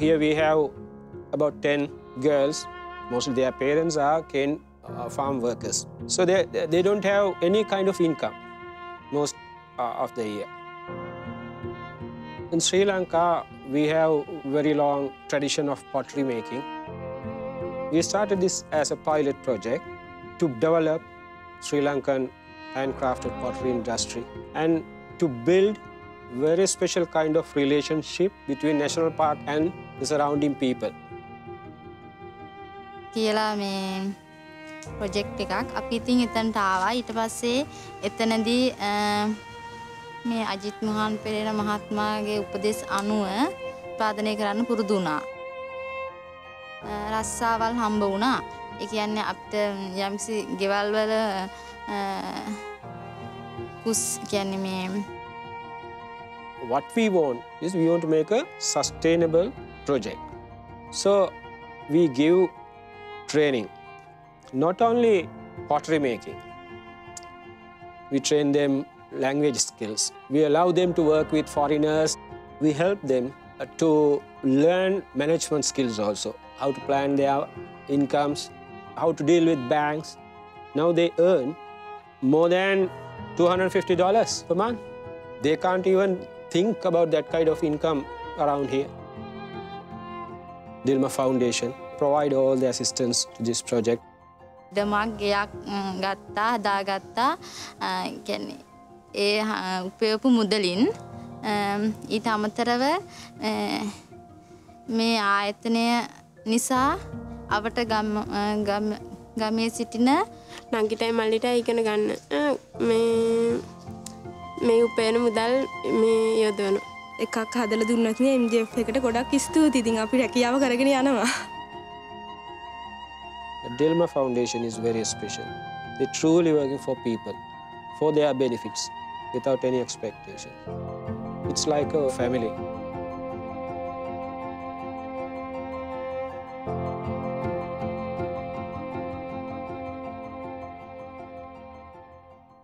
Here we have about 10 girls. Mostly their parents are cane farm workers. So they don't have any kind of income most of the year. In Sri Lanka, we have very long tradition of pottery making. We started this as a pilot project to develop Sri Lankan handcrafted pottery industry and to build very special kind of relationship between national park and the surrounding people. Kiyala me project එකක් අපි ඉතින් එතනට ආවා. ඊට පස්සේ එතනදී මේ අජිත් මහාන් පෙරේරා මහත්මයාගේ උපදෙස් අනුව පාදනය කරන්න පුරුදු වුණා. රස්සාවල් හම්බ වුණා. ඒ කියන්නේ අපිට යම්සි ගෙවල් වල කුස් කියන්නේ මේ what we want is we want to make a sustainable project. So we give training, not only pottery making. We train them language skills. We allow them to work with foreigners. We help them to learn management skills also, how to plan their incomes, how to deal with banks. Now they earn more than $250 per month. They can't even think about that kind of income around here. Dilmah Foundation provide all the assistance to this project. දමක් ගයක් ගත්තා හදාගත්තා කියන්නේ ඒ උපයපු මුදලින් ඊට අමතරව මේ ආයතනය නිසා අපට ගමේ සිටින නංගිටයි මල්ලිටයි ඉගෙන ගන්න මේ උපයන මුදල් මේ යොදවන එකක් හදලා දුන්නත් නේ MJF එකට ගොඩක් ස්තුතියි. ඉතින් අපි රැකියාව කරගෙන යනවා. The Dilmah Foundation is very special. They're truly working for people, for their benefits, without any expectation. It's like a family.